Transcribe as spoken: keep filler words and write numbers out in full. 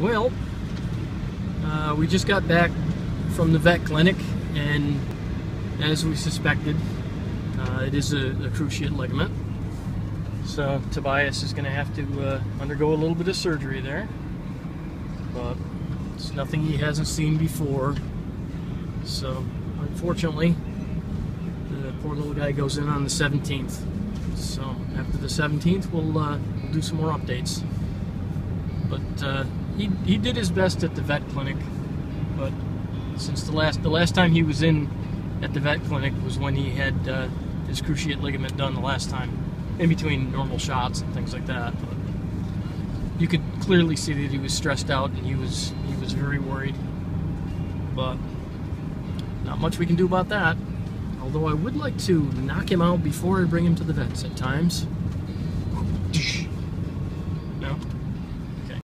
Well, uh, we just got back from the vet clinic, and as we suspected, uh, it is a, a cruciate ligament. So Tobias is going to have to uh, undergo a little bit of surgery there, but it's nothing he hasn't seen before. So unfortunately, the poor little guy goes in on the seventeenth. So after the seventeenth, we'll, uh, we'll do some more updates. But uh, he, he did his best at the vet clinic, but since the last the last time he was in at the vet clinic was when he had uh, his cruciate ligament done the last time, in between normal shots and things like that. But you could clearly see that he was stressed out and he was he was very worried. But not much we can do about that. Although I would like to knock him out before I bring him to the vets at times.